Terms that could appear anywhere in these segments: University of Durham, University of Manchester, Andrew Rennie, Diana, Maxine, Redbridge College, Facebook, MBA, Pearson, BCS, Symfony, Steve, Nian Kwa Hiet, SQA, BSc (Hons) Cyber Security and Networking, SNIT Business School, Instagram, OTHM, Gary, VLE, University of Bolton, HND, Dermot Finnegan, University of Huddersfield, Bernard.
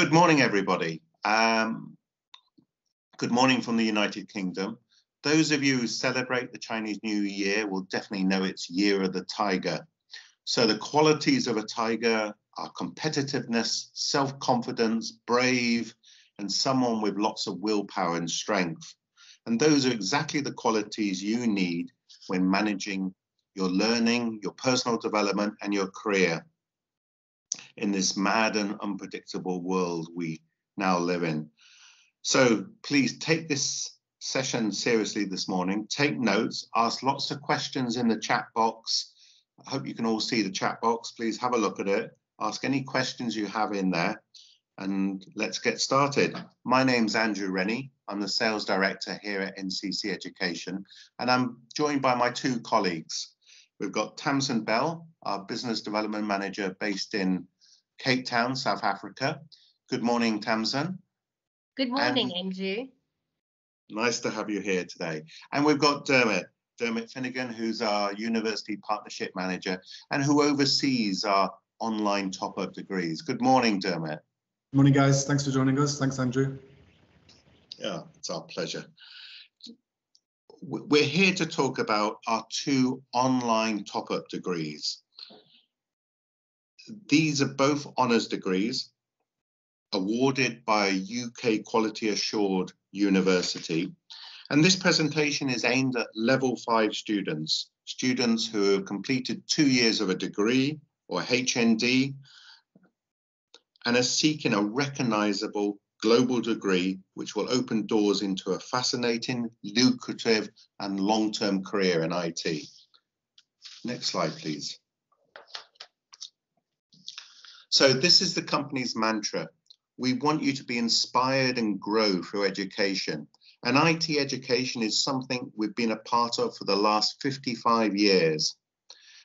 Good morning, everybody. Good morning from the United Kingdom. Those of you who celebrate the Chinese New Year will definitely know it's Year of the Tiger. So the qualities of a tiger are competitiveness, self-confidence, brave, and someone with lots of willpower and strength. And those are exactly the qualities you need when managing your learning, your personal development, and your career in this mad and unpredictable world we now live in. So please take this session seriously this morning. Take notes, ask lots of questions in the chat box. I hope you can all see the chat box. Please have a look at it. Ask any questions you have in there, and let's get started. My name's Andrew Rennie. I'm the Sales Director here at NCC Education, and I'm joined by my two colleagues. We've got Tamsin Bell, our Business Development Manager based in Cape Town, South Africa. Good morning, Tamsin. Good morning, Andrew. Nice to have you here today. And we've got Dermot Finnegan, who's our University Partnership Manager and who oversees our online top-up degrees. Good morning, Dermot. Good morning, guys. Thanks for joining us. Thanks, Andrew. Yeah, it's our pleasure. We're here to talk about our two online top-up degrees. These are both honours degrees awarded by a UK Quality Assured University. And this presentation is aimed at level 5 students, students who have completed 2 years of a degree or HND and are seeking a recognisable global degree which will open doors into a fascinating, lucrative and long-term career in IT. Next slide, please. So this is the company's mantra. We want you to be inspired and grow through education. And IT education is something we've been a part of for the last 55 years.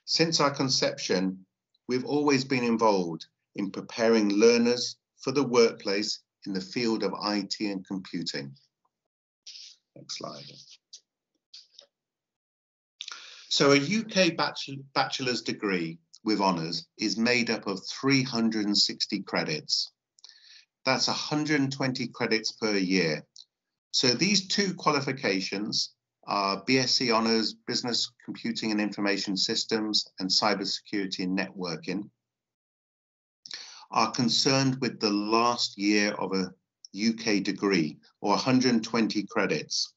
Since our conception, we've always been involved in preparing learners for the workplace in the field of IT and computing. Next slide. So a UK bachelor's degree with honours is made up of 360 credits. That's 120 credits per year. So these two qualifications are BSc Honours, Business Computing and Information Systems and Cyber Security and Networking, are concerned with the last year of a UK degree, or 120 credits.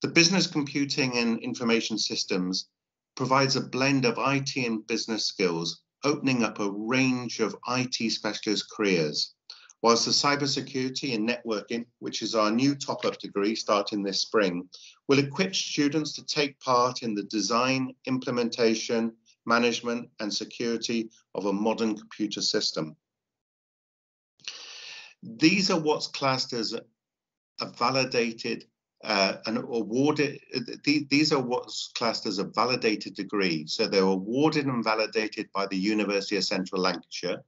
The Business Computing and Information Systems provides a blend of IT and business skills, opening up a range of IT specialist careers, whilst the Cybersecurity and Networking, which is our new top-up degree starting this spring, will equip students to take part in the design, implementation, management and security of a modern computer system. These are what's classed as a validated and awarded. These are what's classed as a validated degree. So they're awarded and validated by the University of Central Lancashire,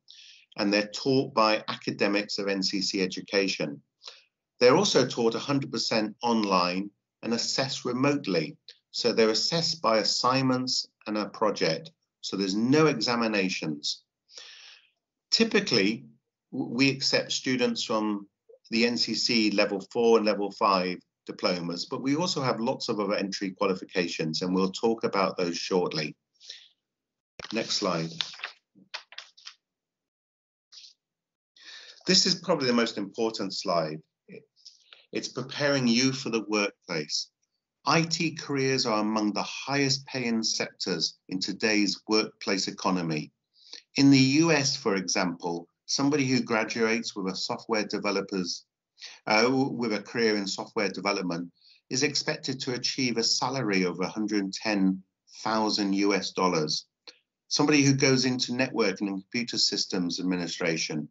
and they're taught by academics of NCC Education. They're also taught 100% online and assessed remotely. So they're assessed by assignments and a project, so there's no examinations. Typically, we accept students from the NCC level 4 and level 5 diplomas, but we also have lots of other entry qualifications, and we'll talk about those shortly. Next slide. This is probably the most important slide. It's preparing you for the workplace. IT careers are among the highest paying sectors in today's workplace economy. In the US, for example, somebody who graduates with a career in software development is expected to achieve a salary of $110,000 US. Somebody who goes into networking and computer systems administration,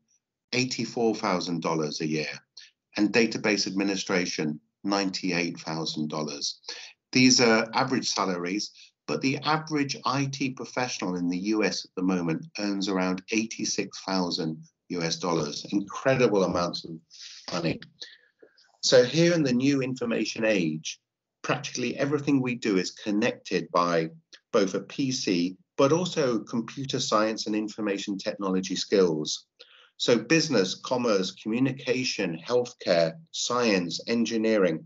$84,000 a year, and database administration, $98,000. These are average salaries, but the average IT professional in the US at the moment earns around $86,000 US, incredible amounts of money. So here in the new information age, practically everything we do is connected by both a PC, but also computer science and information technology skills. So business, commerce, communication, healthcare, science, engineering,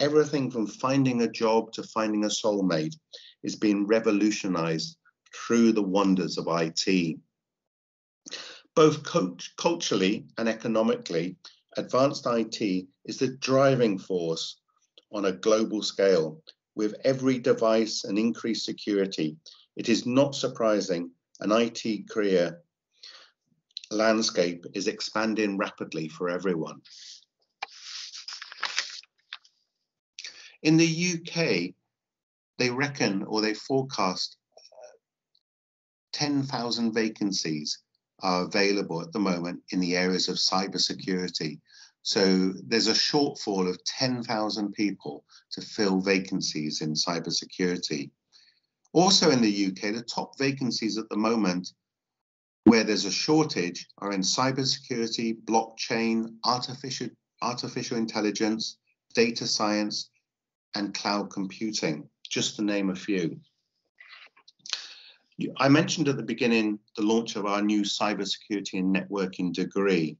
everything from finding a job to finding a soulmate is being revolutionized through the wonders of IT. Both culturally and economically, advanced IT is the driving force on a global scale. With every device and increased security, it is not surprising an IT career landscape is expanding rapidly for everyone. In the UK, they reckon, or they forecast, 10,000 vacancies are available at the moment in the areas of cybersecurity. So there's a shortfall of 10,000 people to fill vacancies in cybersecurity. Also in the UK, the top vacancies at the moment where there's a shortage are in cybersecurity, blockchain, artificial intelligence, data science, and cloud computing, just to name a few. I mentioned at the beginning the launch of our new cybersecurity and networking degree,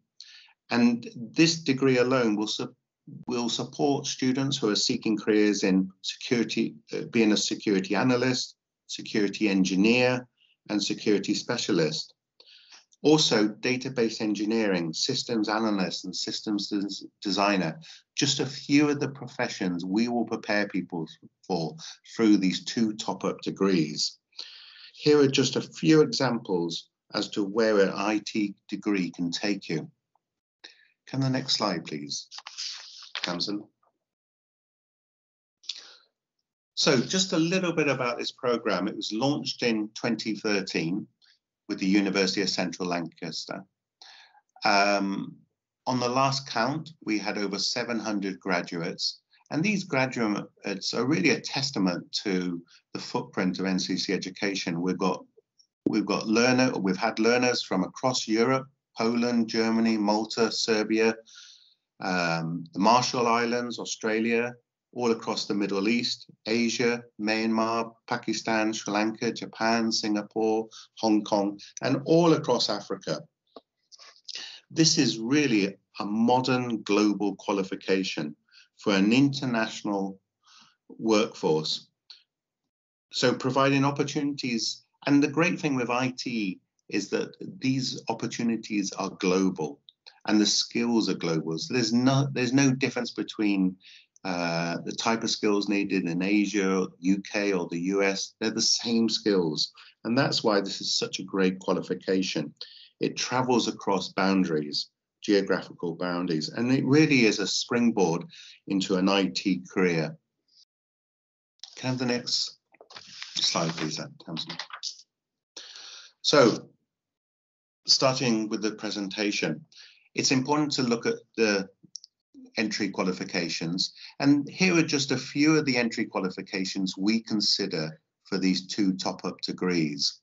and this degree alone will support students who are seeking careers in security, being a security analyst, security engineer, and security specialist. Also, database engineering, systems analyst, and systems designer, just a few of the professions we will prepare people for through these two top-up degrees. Here are just a few examples as to where an IT degree can take you. Can the next slide, please, Tamsin? So just a little bit about this program. It was launched in 2013 with the University of Central Lancashire. On the last count, we had over 700 graduates. And these graduates are really a testament to the footprint of NCC Education. We've had learners from across Europe, Poland, Germany, Malta, Serbia, the Marshall Islands, Australia, all across the Middle East, Asia, Myanmar, Pakistan, Sri Lanka, Japan, Singapore, Hong Kong, and all across Africa. This is really a modern global qualification for an international workforce. So providing opportunities, and the great thing with IT is that these opportunities are global and the skills are global. So there's no difference between the type of skills needed in Asia, UK, or the US. They're the same skills. And that's why this is such a great qualification. It travels across boundaries, geographical boundaries, and it really is a springboard into an IT career. Can I have the next slide, please, Tamsin? So, starting with the presentation, it's important to look at the entry qualifications, and here are just a few of the entry qualifications we consider for these two top-up degrees.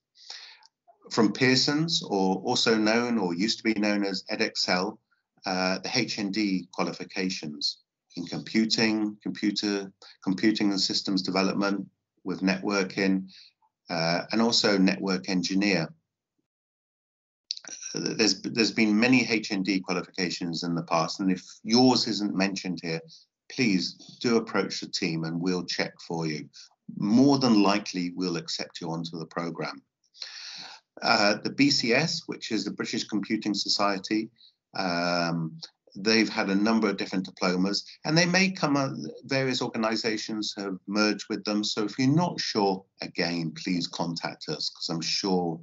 From Pearson's, or also known or used to be known as Edexcel, the H&D qualifications in computing and systems development with networking, and also network engineer. There's been many H&D qualifications in the past, and if yours isn't mentioned here, please do approach the team and we'll check for you. More than likely, we'll accept you onto the programme. The BCS, which is the British Computing Society, they've had a number of different diplomas, and they may come up, various organisations have merged with them. So if you're not sure, again, please contact us, because I'm sure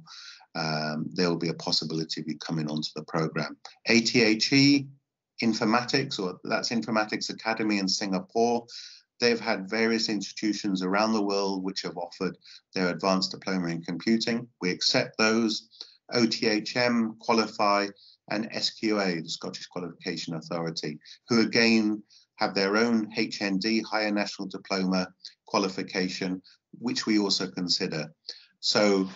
there will be a possibility of you coming onto the programme. ATHE, Informatics, or that's Informatics Academy in Singapore. They've had various institutions around the world which have offered their advanced diploma in computing. We accept those. OTHM, Qualify, and SQA, the Scottish Qualification Authority, who again have their own HND, Higher National Diploma qualification, which we also consider. So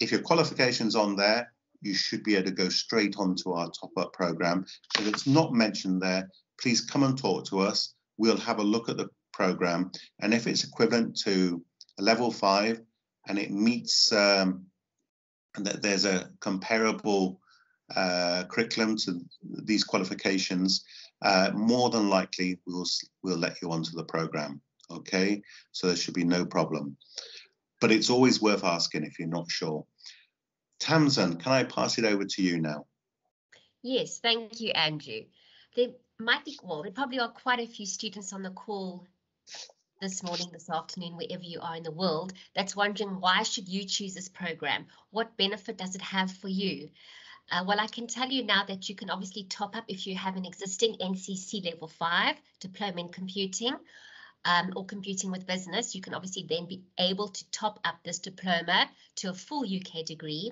if your qualification's on there, you should be able to go straight onto our top-up programme. If it's not mentioned there, please come and talk to us. We'll have a look at the program, and if it's equivalent to a level 5 and it meets that there's a comparable curriculum to these qualifications, more than likely we'll let you onto the program. Okay, so there should be no problem. But it's always worth asking if you're not sure. Tamsin, can I pass it over to you now? Yes, thank you, Andrew. There might be, well, there probably are quite a few students on the call this morning, this afternoon, wherever you are in the world, that's wondering why should you choose this program? What benefit does it have for you? Well, I can tell you now that you can obviously top up if you have an existing NCC Level 5 Diploma in Computing or Computing with Business. You can obviously then be able to top up this diploma to a full UK degree.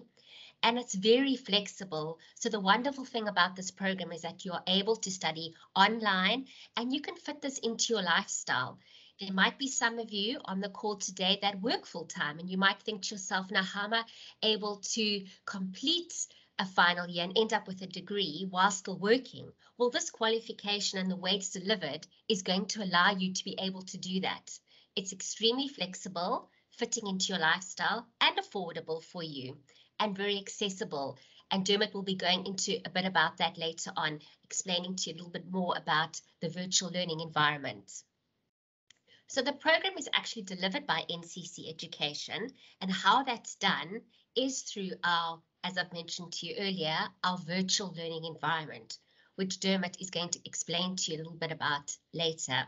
And it's very flexible. So the wonderful thing about this program is that you are able to study online and you can fit this into your lifestyle. There might be some of you on the call today that work full time and you might think to yourself, now how am I able to complete a final year and end up with a degree while still working? Well, this qualification and the way it's delivered is going to allow you to be able to do that. It's extremely flexible, fitting into your lifestyle and affordable for you and very accessible. And Dermot will be going into a bit about that later on, explaining to you a little bit more about the virtual learning environment. So the program is actually delivered by NCC Education, and how that's done is through our, as I've mentioned to you earlier, our virtual learning environment, which Dermot is going to explain to you a little bit about later.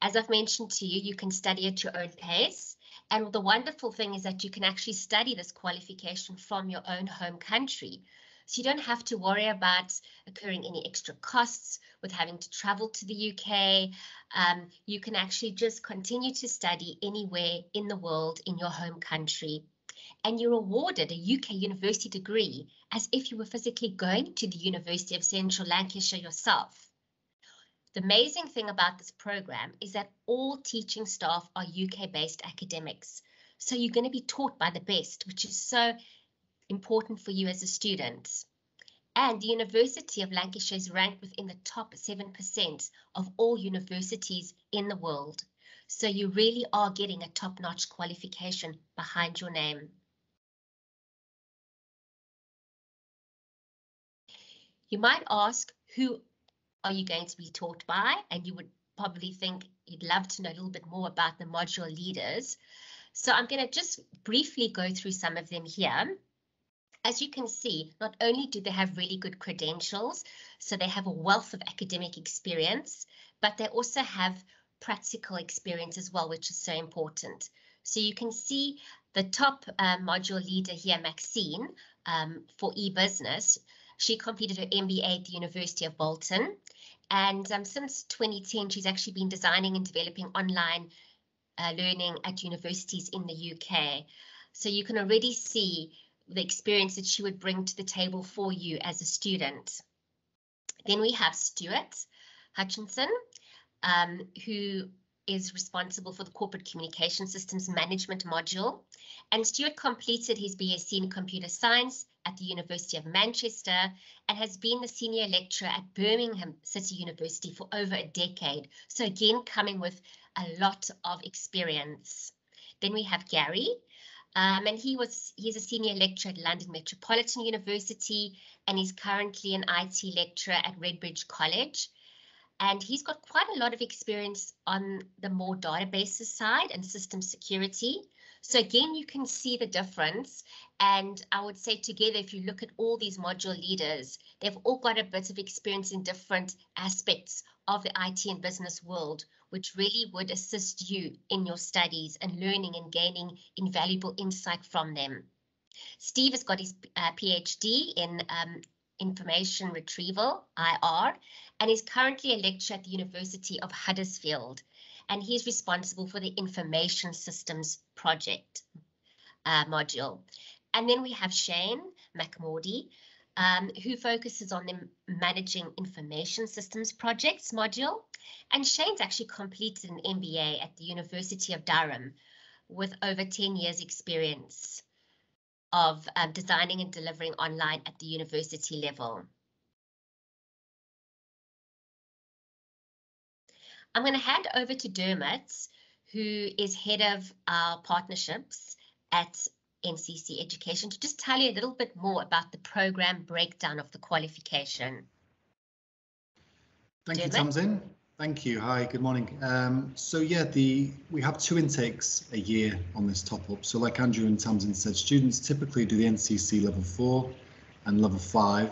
As I've mentioned to you, you can study at your own pace. And the wonderful thing is that you can actually study this qualification from your own home country. So you don't have to worry about incurring any extra costs with having to travel to the UK. You can actually just continue to study anywhere in the world in your home country. And you're awarded a UK university degree as if you were physically going to the University of Central Lancashire yourself. The amazing thing about this program is that all teaching staff are UK-based academics. So you're going to be taught by the best, which is so important for you as a student. And the University of Lancashire is ranked within the top 7% of all universities in the world. So you really are getting a top-notch qualification behind your name. You might ask, who are you going to be taught by? And you would probably think you'd love to know a little bit more about the module leaders. So I'm going to just briefly go through some of them here. As you can see, not only do they have really good credentials, so they have a wealth of academic experience, but they also have practical experience as well, which is so important. So you can see the top module leader here, Maxine, for e-business. She completed her MBA at the University of Bolton, and since 2010, she's actually been designing and developing online learning at universities in the UK. So you can already see the experience that she would bring to the table for you as a student. Then we have Stuart Hutchinson, who is responsible for the Corporate Communication Systems Management module. And Stuart completed his BSc in Computer Science at the University of Manchester and has been the senior lecturer at Birmingham City University for over a decade. So again, coming with a lot of experience. Then we have Gary. And he's a senior lecturer at London Metropolitan University, and he's currently an IT lecturer at Redbridge College. And he's got quite a lot of experience on the more databases side and system security. So again, you can see the difference. And I would say together, if you look at all these module leaders, they've all got a bit of experience in different aspects of the IT and business world, which really would assist you in your studies and learning and gaining invaluable insight from them. Steve has got his PhD in information retrieval, IR, and is currently a lecturer at the University of Huddersfield, and he's responsible for the information systems project module. And then we have Shane McMordy, who focuses on the Managing Information Systems Projects module. And Shane's actually completed an MBA at the University of Durham with over 10 years experience of designing and delivering online at the university level. I'm going to hand over to Dermot, who is head of our partnerships at NCC Education to just tell you a little bit more about the programme breakdown of the qualification. Thank you, Tamsin. Thank you. Hi, good morning. So yeah, we have two intakes a year on this top-up. So like Andrew and Tamsin said, students typically do the NCC Level 4 and Level 5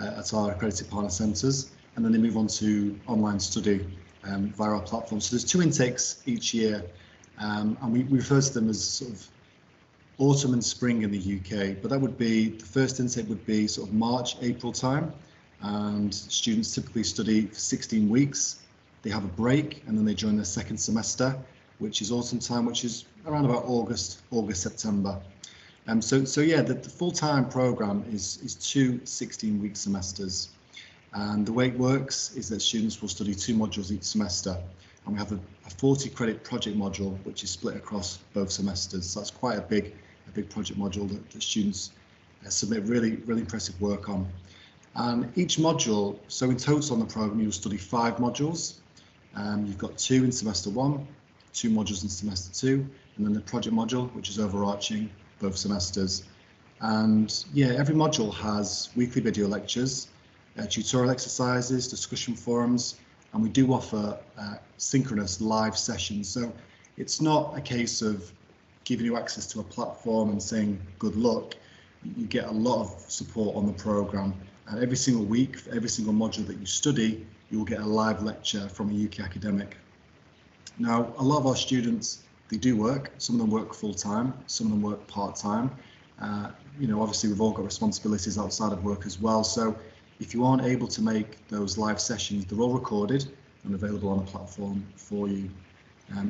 at our accredited partner centres, and then they move on to online study via our platform. So there's two intakes each year, and we refer to them as sort of autumn and spring in the UK, but that would be, the first intake would be sort of March, April time, and students typically study for 16 weeks. They have a break and then they join their second semester, which is autumn time, which is around about August, September. So yeah, the full-time programme is two 16-week semesters. And the way it works is that students will study two modules each semester. And we have a 40-credit project module, which is split across both semesters. So that's quite a big project module that students submit really impressive work on. And each module, so in total on the programme, you'll study 5 modules. You've got 2 in semester 1, 2 modules in semester 2, and then the project module, which is overarching both semesters. And yeah, every module has weekly video lectures, tutorial exercises, discussion forums, and we do offer synchronous live sessions. So it's not a case of giving you access to a platform and saying good luck. You get a lot of support on the programme, and every single week, for every single module that you study, you'll get a live lecture from a UK academic. Now, a lot of our students, they do work. Some of them work full-time, some of them work part-time. You know, obviously we've all got responsibilities outside of work as well. So if you aren't able to make those live sessions, they're all recorded and available on a platform for you.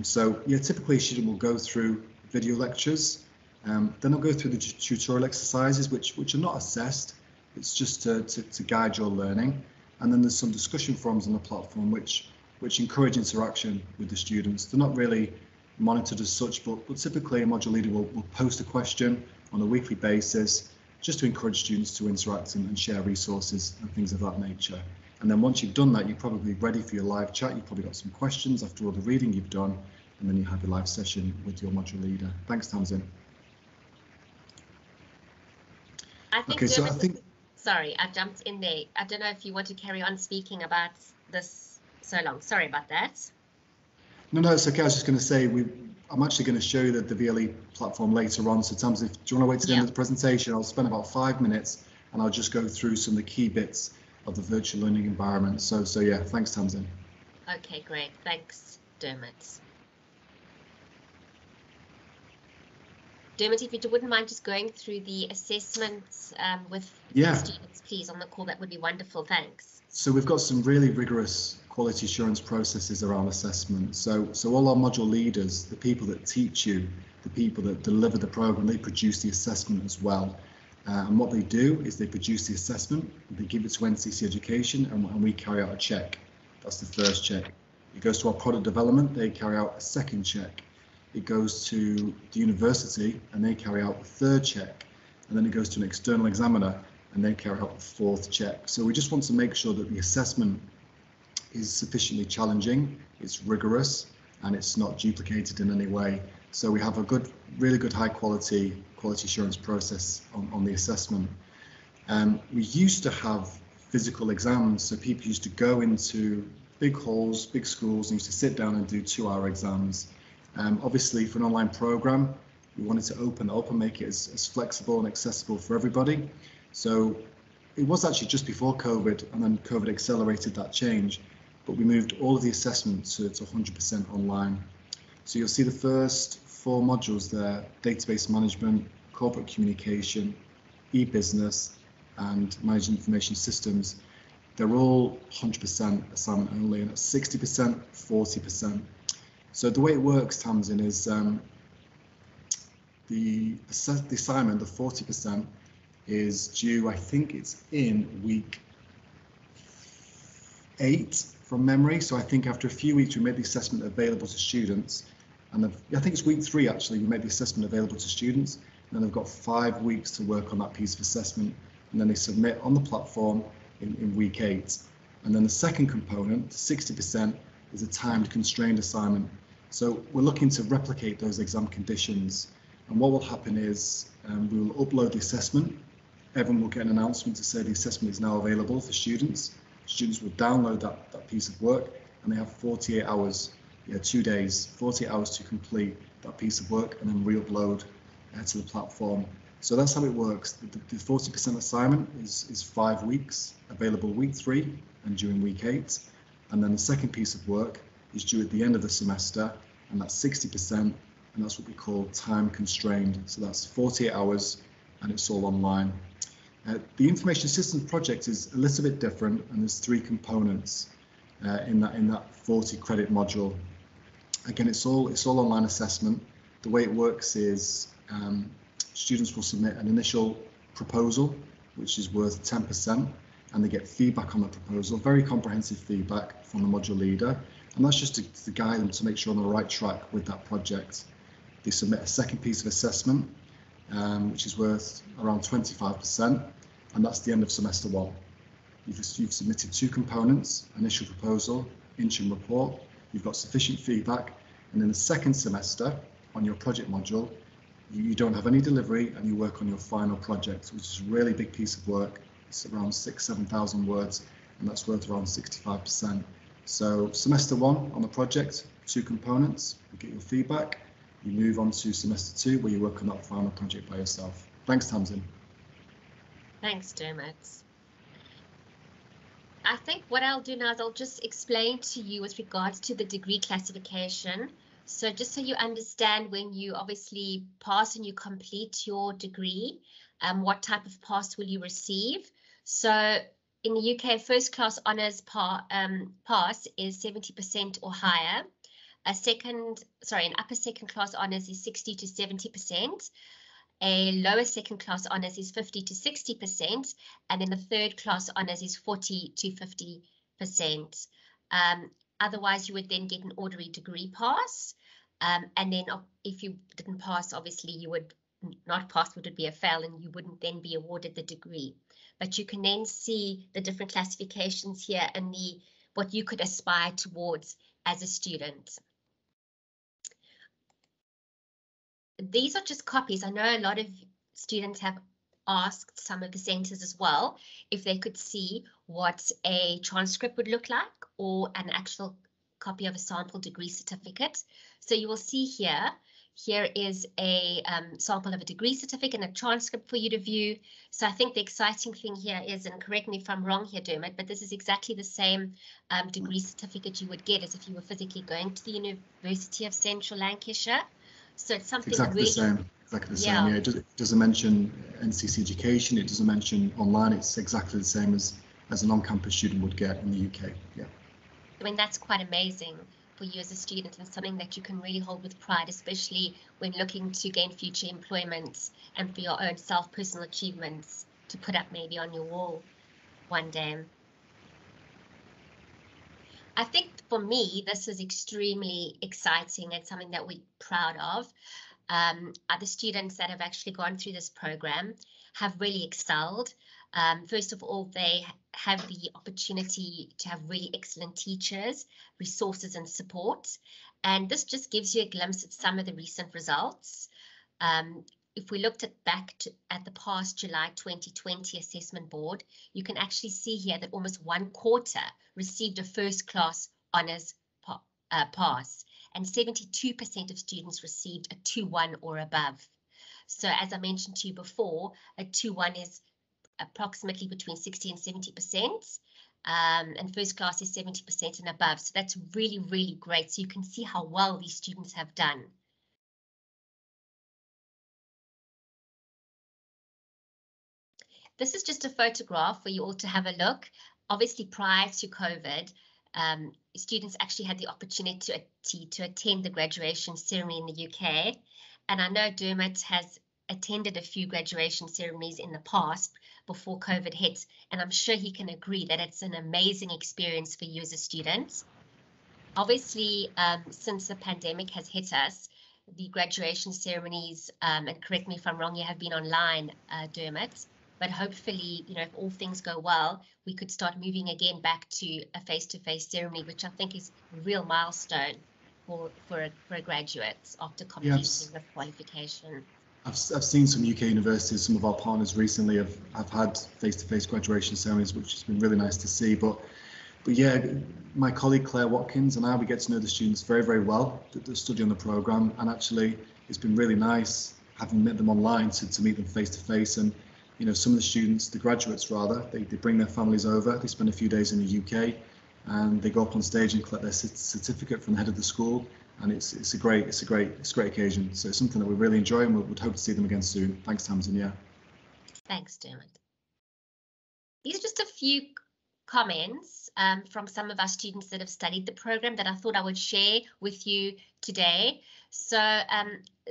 So yeah, typically a student will go through video lectures, then they'll go through the tutorial exercises, which are not assessed. It's just to guide your learning. And then there's some discussion forums on the platform which encourage interaction with the students. They're not really monitored as such, but typically a module leader will post a question on a weekly basis just to encourage students to interact and share resources and things of that nature. And then once you've done that, you're probably ready for your live chat. You've probably got some questions after all the reading you've done, and then you have your live session with your module leader. Thanks, Tamsin. Sorry, I jumped in there. I don't know if you want to carry on speaking about this so long. Sorry about that. No, it's okay. I was just going to say, I'm actually going to show you the VLE platform later on. So Tamsin, do you want to wait till the end of the presentation? I'll spend about 5 minutes and I'll just go through some of the key bits of the virtual learning environment. So yeah, thanks, Tamsin. Okay, great. Thanks, Dermot. Dermot, if you wouldn't mind just going through the assessments with the students, please, on the call, that would be wonderful. Thanks. So we've got some really rigorous quality assurance processes around assessment. So all our module leaders, the people that teach you, the people that deliver the programme, they produce the assessment as well. And what they do is they produce the assessment, they give it to NCC Education, and we carry out a check. That's the first check. It goes to our product development, they carry out a second check. It goes to the university and they carry out the third check, and then it goes to an external examiner and they carry out the fourth check. So we just want to make sure that the assessment is sufficiently challenging, it's rigorous, and it's not duplicated in any way. So we have a really good high quality assurance process on the assessment. We used to have physical exams, so people used to go into big halls, big schools, and used to sit down and do 2-hour exams. Obviously, for an online programme, we wanted to open it up and make it as flexible and accessible for everybody. So it was actually just before COVID, and then COVID accelerated that change, but we moved all of the assessment to 100% online. So you'll see the first 4 modules there: database management, corporate communication, e-business, and managing information systems. They're all 100% assignment only, and that's 60%, 40%. So the way it works, Tamsin, is the assignment, the 40%, is due, I think it's in week 8 from memory. So I think after a few weeks, we made the assessment available to students. And I think it's week 3, actually, we made the assessment available to students. And then they've got 5 weeks to work on that piece of assessment. And then they submit on the platform in week 8. And then the second component, 60%, is a timed constrained assignment. So we're looking to replicate those exam conditions, And what will happen is we will upload the assessment. Everyone will get an announcement to say the assessment is now available for students. Students will download that piece of work, and they have 48 hours, 2 days, 48 hours to complete that piece of work and then re-upload to the platform. So that's how it works. The 40% assignment is 5 weeks, available week 3 and during week 8. And then the second piece of work is due at the end of the semester, and that's 60%, and that's what we call time constrained. So that's 48 hours and it's all online. The Information Systems project is a little bit different, and there's 3 components in that 40 credit module. Again, it's all online assessment. The way it works is students will submit an initial proposal, which is worth 10%, and they get feedback on the proposal, very comprehensive feedback from the module leader. And that's just to guide them to make sure on the right track with that project. They submit a second piece of assessment, which is worth around 25%, and that's the end of semester 1. You've submitted 2 components, initial proposal, interim report. You've got sufficient feedback, and in the second semester on your project module, you don't have any delivery and you work on your final project, which is a really big piece of work. It's around 6,000-7,000 words, and that's worth around 65%. So semester 1 on the project, 2 components, you get your feedback, you move on to semester 2 where you work on that final project by yourself. Thanks, Tamsin. Thanks, Dermot. I think what I'll do now is I'll just explain to you with regards to the degree classification. So just so you understand, when you obviously pass and you complete your degree, what type of pass will you receive? So in the UK, first class honours pass is 70% or higher. An upper second class honours is 60 to 70%. A lower second class honours is 50 to 60%. And then the third class honours is 40 to 50%. Otherwise, you would then get an ordinary degree pass. And then if you didn't pass, obviously you would not pass, would be a fail, and you wouldn't then be awarded the degree. But you can then see the different classifications here and what you could aspire towards as a student. These are just copies. I know a lot of students have asked some of the centres as well if they could see what a transcript would look like or an actual copy of a sample degree certificate. So you will see here is a sample of a degree certificate and a transcript for you to view. So I think the exciting thing here is, and correct me if I'm wrong here, Dermot, but this is exactly the same degree certificate you would get as if you were physically going to the University of Central Lancashire. So it's something exactly really the same. Exactly the same. Yeah, it doesn't mention NCC Education. It doesn't mention online. It's exactly the same as an on-campus student would get in the UK. Yeah. I mean, that's quite amazing for you as a student, and something that you can really hold with pride, especially when looking to gain future employment and for your own personal achievements to put up maybe on your wall one day. I think for me, this is extremely exciting and something that we're proud of. Other students that have actually gone through this program have really excelled. First of all, they have the opportunity to have really excellent teachers, resources and support. And this just gives you a glimpse at some of the recent results. If we looked at the past July 2020 assessment board, you can actually see here that almost 1/4 received a first class honours pass, and 72% of students received a 2:1 or above. So as I mentioned to you before, a 2:1 is approximately between 60 and 70%, and first class is 70% and above. So that's really, really great. So you can see how well these students have done. This is just a photograph for you all to have a look. Obviously, prior to COVID, students actually had the opportunity to attend the graduation ceremony in the UK. And I know Dermot has attended a few graduation ceremonies in the past before COVID hit, and I'm sure he can agree that it's an amazing experience for you as a student. Obviously, since the pandemic has hit us, the graduation ceremonies, and correct me if I'm wrong, you have been online, Dermot. But hopefully, if all things go well, we could start moving again back to a face-to-face ceremony, which I think is a real milestone for a graduate after completing the qualification. I've seen some UK universities, some of our partners recently have had face-to-face graduation ceremonies, which has been really nice to see. But yeah, my colleague Claire Watkins and I, we get to know the students very, very well that study on the programme, and actually it's been really nice having met them online to meet them face-to-face. And you know, some of the students, the graduates rather, they bring their families over, they spend a few days in the UK, and they go up on stage and collect their certificate from the head of the school. And it's a great occasion. So it's something that we really enjoy, and we would hope to see them again soon. Thanks, Tamsin. Yeah. Thanks, Dermot. These are just a few comments from some of our students that have studied the programme that I thought I would share with you today. So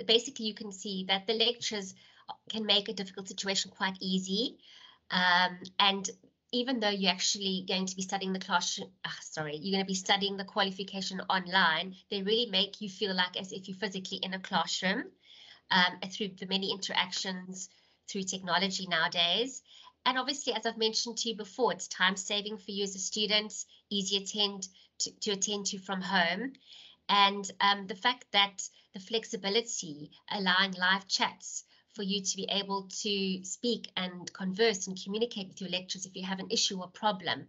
basically, you can see that the lectures can make a difficult situation quite easy, and even though you're actually going to be studying the qualification online, they really make you feel like as if you're physically in a classroom through the many interactions through technology nowadays. And obviously, as I've mentioned to you before, it's time saving for you as a student, easier to attend to from home. And the fact that the flexibility allowing live chats for you to be able to speak and converse and communicate with your lecturers if you have an issue or problem,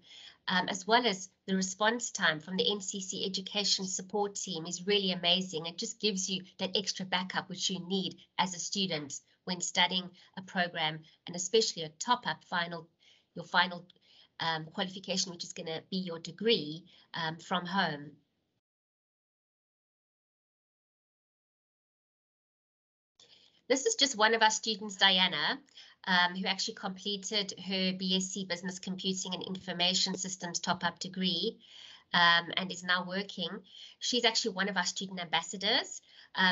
as well as the response time from the NCC Education support team is really amazing. It just gives you that extra backup which you need as a student when studying a program, and especially a top-up your final qualification, which is going to be your degree from home. This is just one of our students, Diana, who actually completed her BSc Business Computing and Information Systems top-up degree and is now working. She's actually one of our student ambassadors.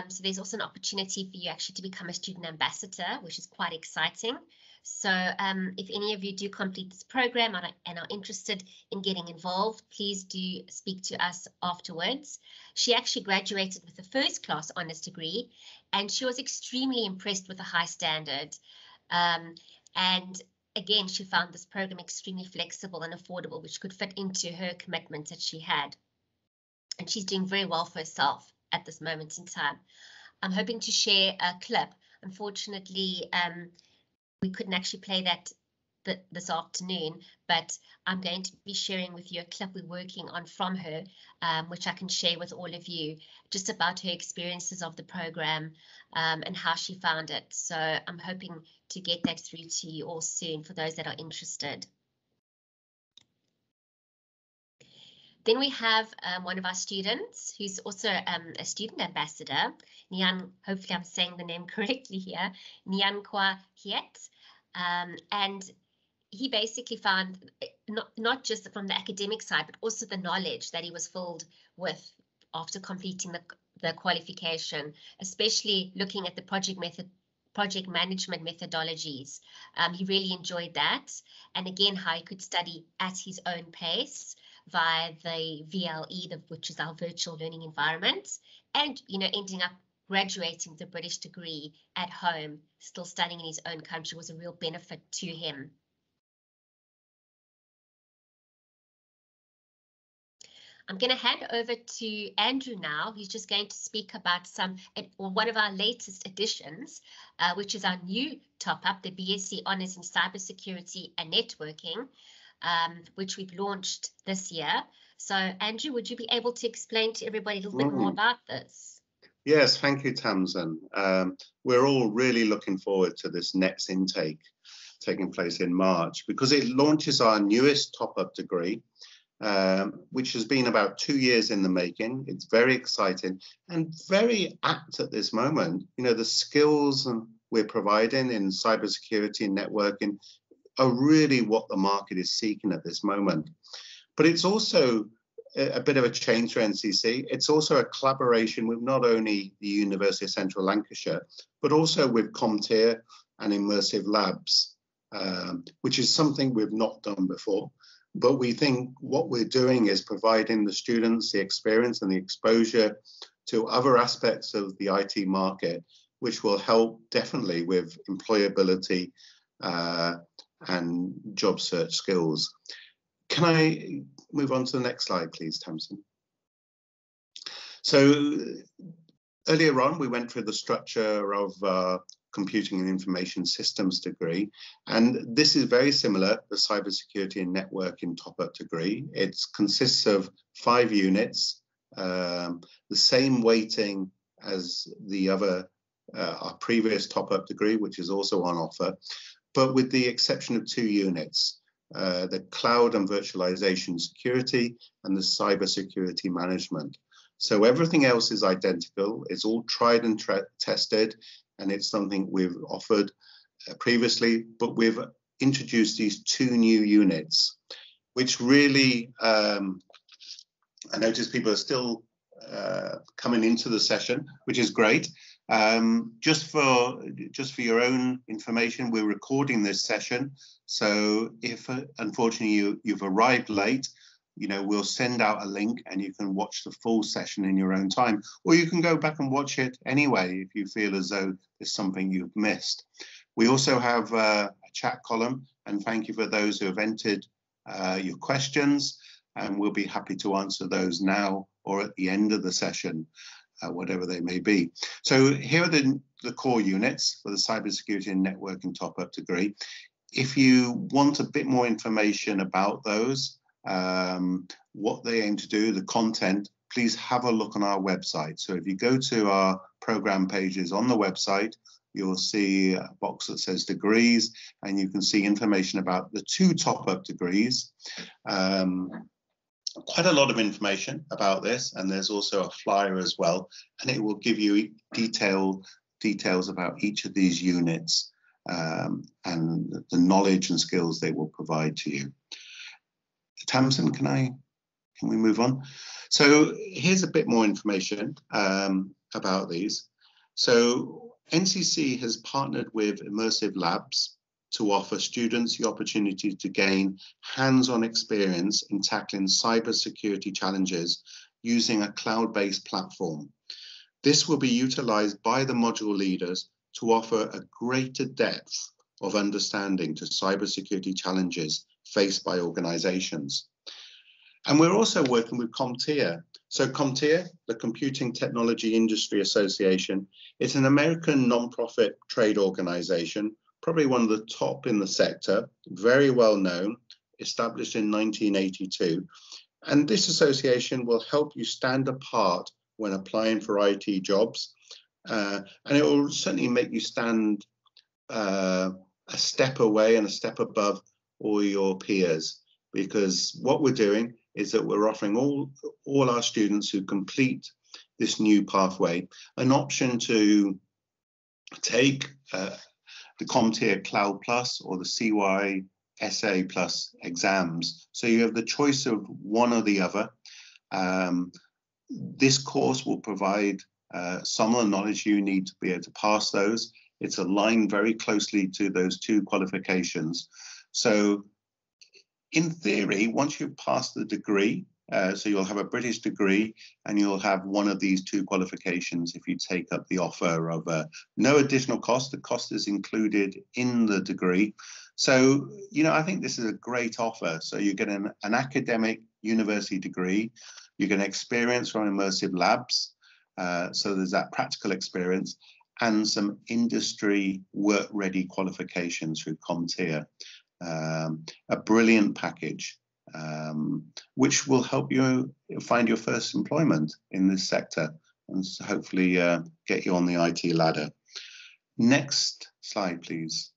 So there's also an opportunity for you actually to become a student ambassador, which is quite exciting. So if any of you do complete this program and are interested in getting involved, please do speak to us afterwards. She actually graduated with a first-class honours degree, and she was extremely impressed with the high standard. And again, she found this program extremely flexible and affordable, which could fit into her commitments that she had. And she's doing very well for herself at this moment in time. I'm hoping to share a clip. Unfortunately, we couldn't actually play that this afternoon, but I'm going to be sharing with you a clip we're working on from her, which I can share with all of you, just about her experiences of the program and how she found it. So I'm hoping to get that through to you all soon for those that are interested. Then we have one of our students who's also a student ambassador, Nian, hopefully I'm saying the name correctly here, Nian Kwa Hiet, and he basically found not just from the academic side, but also the knowledge that he was filled with after completing the qualification, especially looking at the project management methodologies. He really enjoyed that, and again how he could study at his own pace via the VLE, which is our virtual learning environment, and you know, ending up graduating with a British degree at home, still studying in his own country, was a real benefit to him. I'm going to hand over to Andrew now. He's just going to speak about one of our latest additions, which is our new top-up, the BSc Honours in Cyber Security and Networking, which we've launched this year. So, Andrew, would you be able to explain to everybody a little bit more about this? Yes, thank you, Tamsin. We're all really looking forward to this next intake taking place in March, because it launches our newest top-up degree, which has been about 2 years in the making. It's very exciting and very apt at this moment. You know, the skills we're providing in cybersecurity and networking are really what the market is seeking at this moment. But it's also a bit of a change for NCC. It's also a collaboration with not only the University of Central Lancashire, but also with Comtier and Immersive Labs, which is something we've not done before. But we think what we're doing is providing the students the experience and the exposure to other aspects of the IT market, which will help definitely with employability and job search skills. Can I move on to the next slide, please, Tamsin? So earlier on, we went through the structure of Computing and Information Systems degree. And this is very similar to the Cybersecurity and Networking top-up degree. It consists of 5 units, the same weighting as the other, our previous top-up degree, which is also on offer, but with the exception of 2 units, the Cloud and Virtualization Security and the Cybersecurity Management. So everything else is identical. It's all tried and tested, and it's something we've offered previously, but we've introduced these 2 new units, which really, I notice people are still coming into the session, which is great. Just for your own information, we're recording this session. So if unfortunately you've arrived late, you know, we'll send out a link and you can watch the full session in your own time, or you can go back and watch it anyway if you feel as though there's something you've missed. We also have a chat column, and thank you for those who have entered your questions, and we'll be happy to answer those now or at the end of the session, whatever they may be. So here are the core units for the Cybersecurity and Networking top-up degree. If you want a bit more information about those, what they aim to do, the content, please have a look on our website. So if you go to our program pages on the website, you'll see a box that says degrees, and you can see information about the 2 top-up degrees. Quite a lot of information about this, and there's also a flyer as well, and it will give you details about each of these units, and the knowledge and skills they will provide to you. Tamsin, can we move on? So here's a bit more information about these. So NCC has partnered with Immersive Labs to offer students the opportunity to gain hands-on experience in tackling cybersecurity challenges using a cloud-based platform. This will be utilized by the module leaders to offer a greater depth of understanding to cybersecurity challenges faced by organizations. And we're also working with CompTIA. So CompTIA, the Computing Technology Industry Association, is an American nonprofit trade organization, probably one of the top in the sector, very well known, established in 1982. And this association will help you stand apart when applying for IT jobs. And it will certainly make you stand a step away and a step above all your peers, because what we're doing is that we're offering all our students who complete this new pathway an option to take the CompTIA Cloud Plus or the CYSA Plus exams. So you have the choice of one or the other. This course will provide some of the knowledge you need to be able to pass those. It's aligned very closely to those 2 qualifications. So in theory, once you've passed the degree, so you'll have a British degree and you'll have one of these 2 qualifications if you take up the offer of no additional cost. The cost is included in the degree. So, you know, I think this is a great offer. So you get an academic university degree, you get experience from Immersive Labs. So there's that practical experience and some industry work ready qualifications through CompTIA. A brilliant package, which will help you find your first employment in this sector and hopefully get you on the IT ladder. Next slide, please.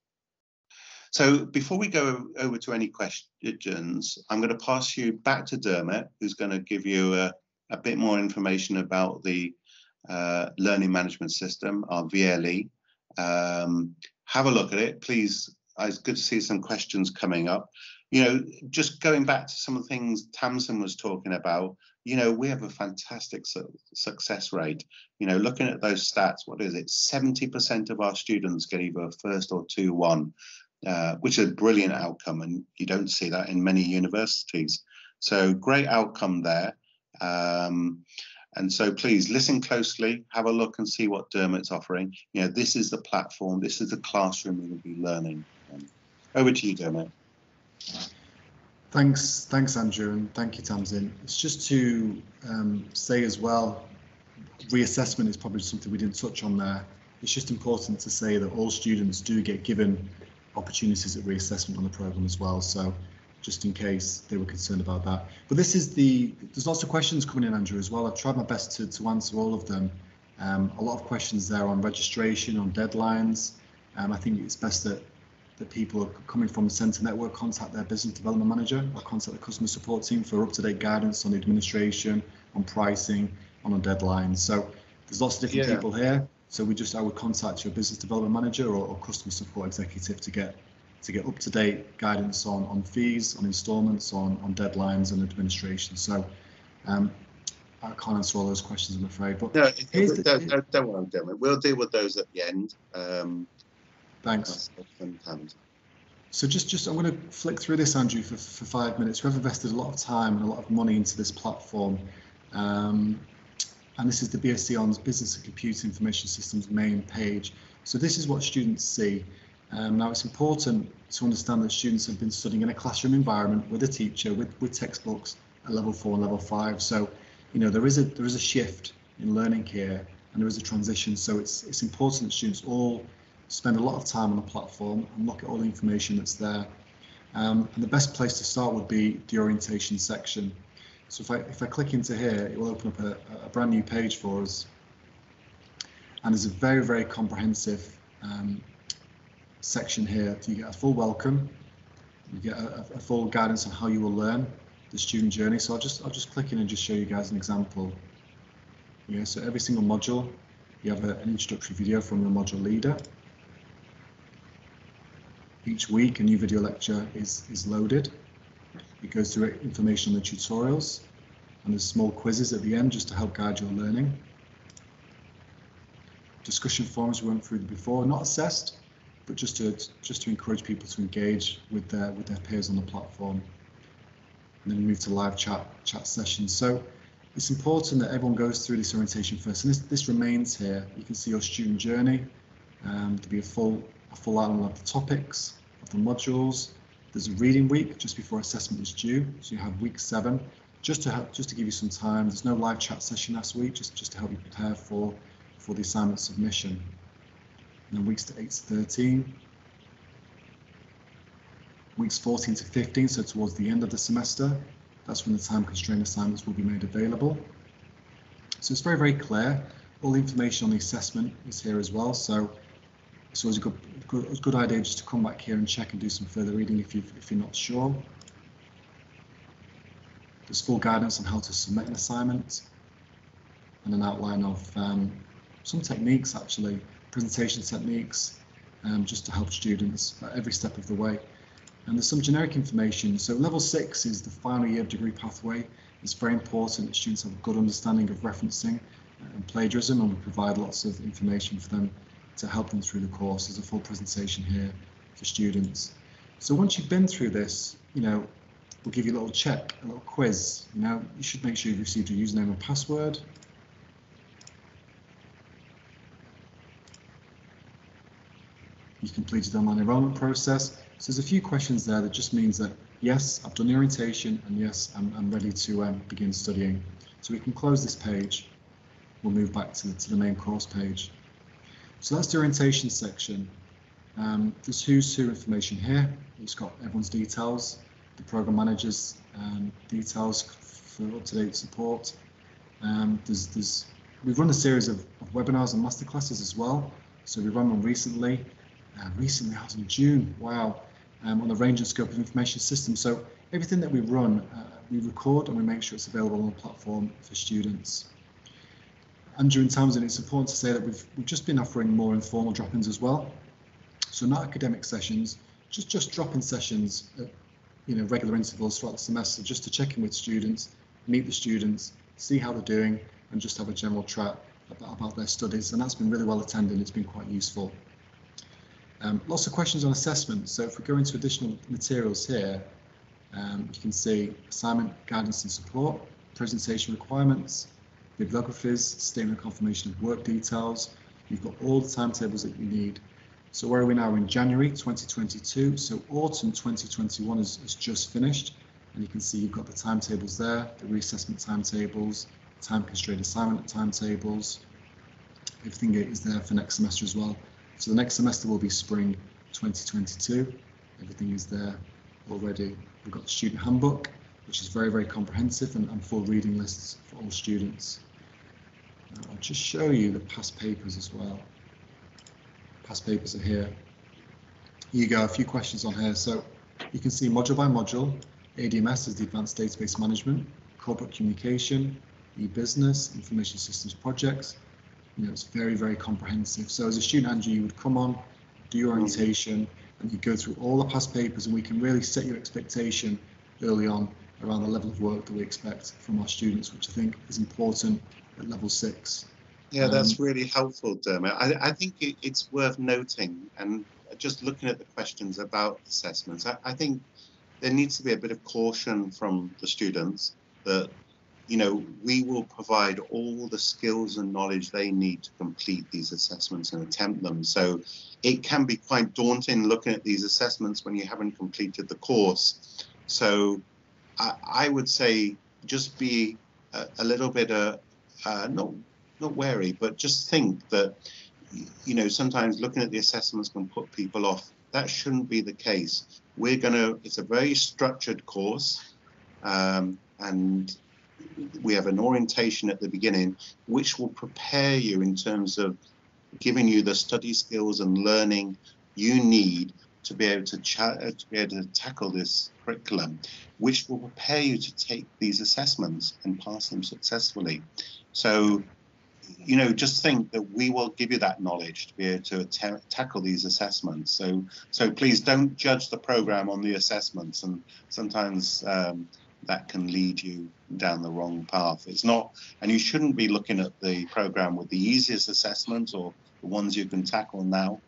So before we go over to any questions, I'm going to pass you back to Dermot, who's going to give you a bit more information about the learning management system, our VLE. Have a look at it, please. It's good to see some questions coming up. You know, just going back to some of the things Tamsin was talking about, you know, we have a fantastic success rate. You know, looking at those stats, what is it? 70% of our students get either a first or 2-1, which is a brilliant outcome, and you don't see that in many universities. So great outcome there. And so please listen closely, have a look and see what Dermot's offering. You know, this is the platform, this is the classroom we will be learning. Over to you, Dermot. Thanks Andrew, and thank you, Tamsin. It's just to say as well, reassessment is probably something we didn't touch on there. it's just important to say that all students do get given opportunities at reassessment on the programme as well, so just in case they were concerned about that. But this is the, there's lots of questions coming in, Andrew, as well. I've tried my best to answer all of them. A lot of questions there on registration, on deadlines. I think it's best that the people coming from the centre network contact their business development manager or contact the customer support team for up-to-date guidance on the administration, on pricing, on deadlines. So there's lots of different people here. So we just, I would contact your business development manager or customer support executive to get up-to-date guidance on fees, on instalments, on deadlines and administration. So I can't answer all those questions, I'm afraid. But no, don't worry, Dermot. We'll deal with those at the end. Thanks. So just I'm going to flick through this, Andrew, for 5 minutes. We've invested a lot of time and a lot of money into this platform. And this is the BSc (Hons) Business and Computer Information Systems main page. So this is what students see. Now it's important to understand that students have been studying in a classroom environment with a teacher, with textbooks at level 4 and level 5. So, you know, there is a shift in learning here and there is a transition. So it's important that students all spend a lot of time on the platform and look at all the information that's there. And the best place to start would be the orientation section. So if I click into here, it will open up a brand new page for us. And there's a very, very comprehensive section here. You get a full welcome, you get a full guidance on how you will learn the student journey. So I'll just click in and just show you guys an example. Yeah, so every single module, you have an introductory video from your module leader. Each week, a new video lecture is loaded. It goes through information on the tutorials, and there's small quizzes at the end just to help guide your learning. Discussion forums we went through before, not assessed, but just to encourage people to engage with their peers on the platform. And then we move to live chat sessions. So it's important that everyone goes through this orientation first, and this remains here. You can see your student journey. There'll be a full outline of the topics of the modules. There's a reading week just before assessment is due, so you have week 7 just to give you some time. There's no live chat session last week, just to help you prepare for the assignment submission. And then weeks 8 to 13, weeks 14 to 15, so towards the end of the semester, that's when the time constrained assignments will be made available. So it's very, very clear. All the information on the assessment is here as well, so it's always a good idea just to come back here and check and do some further reading if you're not sure. There's full guidance on how to submit an assignment and an outline of some techniques, actually, presentation techniques, just to help students at every step of the way. And there's some generic information. So level 6 is the final year of degree pathway. It's very important that students have a good understanding of referencing and plagiarism, and we provide lots of information for them to help them through the course. There's a full presentation here for students. So once you've been through this, you know, we'll give you a little check, a little quiz. You know, you should make sure you've received your username and password. You've completed the online enrollment process. So there's a few questions there that just means that, yes, I've done the orientation, and yes, I'm ready to begin studying. So we can close this page. We'll move back to the main course page. So that's the orientation section. There's who's who information here. It's got everyone's details, the program manager's details for up-to-date support. We've run a series of webinars and masterclasses as well. So we ran one recently. That was in June. Wow. On the range and scope of information systems. So everything that we run, we record and we make sure it's available on the platform for students. Andrew and Tamsin, it's important to say that we've just been offering more informal drop-ins as well. So not academic sessions, just drop-in sessions at, you know, regular intervals throughout the semester, just to check in with students, meet the students, see how they're doing, and just have a general chat about their studies. And that's been really well attended. It's been quite useful. Lots of questions on assessment. So if we go into additional materials here, you can see assignment guidance and support, presentation requirements, bibliographies, statement of confirmation of work details. You've got all the timetables that you need. So where are we now? We're in January 2022, so autumn 2021 is just finished, and you can see you've got the timetables there, the reassessment timetables, time constrained assignment timetables. everything is there for next semester as well. So the next semester will be spring 2022. Everything is there already. We've got the student handbook, which is very, very comprehensive and full reading lists for all students. I'll just show you the past papers as well. Past papers are here. Here you go, a few questions on here. So you can see module by module. ADMS is the Advanced Database Management, Corporate Communication, e-business, Information Systems Projects. You know, it's very, very comprehensive. So as a student, Andrew, you would come on, do your orientation, and you go through all the past papers, and we can really set your expectation early on around the level of work that we expect from our students, which I think is important at level 6. Yeah, that's really helpful, Dermot. I think it's worth noting, and just looking at the questions about assessments, I think there needs to be a bit of caution from the students that, you know, we will provide all the skills and knowledge they need to complete these assessments and attempt them. So it can be quite daunting looking at these assessments when you haven't completed the course. So I would say just be a little bit not wary, but just think that, you know, sometimes looking at the assessments can put people off. That shouldn't be the case. We're going to, it's a very structured course, and we have an orientation at the beginning, which will prepare you in terms of giving you the study skills and learning you need to be able to tackle this curriculum, which will prepare you to take these assessments and pass them successfully. So, you know, just think that we will give you that knowledge to be able to tackle these assessments. So please don't judge the program on the assessments, and sometimes that can lead you down the wrong path. It's not, and you shouldn't be looking at the program with the easiest assessments or the ones you can tackle now.